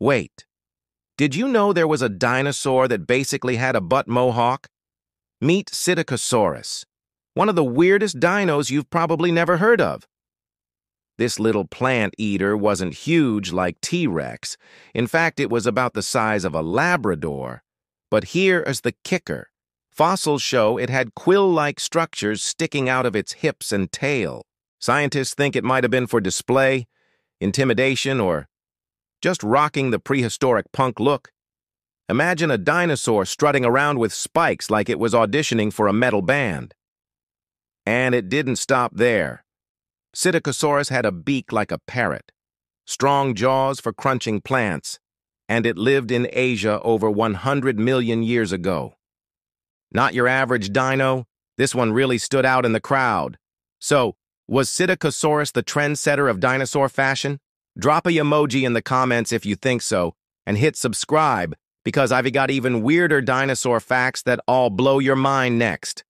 Wait, did you know there was a dinosaur that basically had a butt mohawk? Meet Psittacosaurus, one of the weirdest dinos you've probably never heard of. This little plant eater wasn't huge like T-Rex. In fact, it was about the size of a Labrador. But here is the kicker. Fossils show it had quill-like structures sticking out of its hips and tail. Scientists think it might have been for display, intimidation, or just rocking the prehistoric punk look. Imagine a dinosaur strutting around with spikes like it was auditioning for a metal band. And it didn't stop there. Psittacosaurus had a beak like a parrot, strong jaws for crunching plants, and it lived in Asia over 100 million years ago. Not your average dino, this one really stood out in the crowd. So, was Psittacosaurus the trendsetter of dinosaur fashion? Drop a emoji in the comments if you think so, and hit subscribe, because I've got even weirder dinosaur facts that all blow your mind next.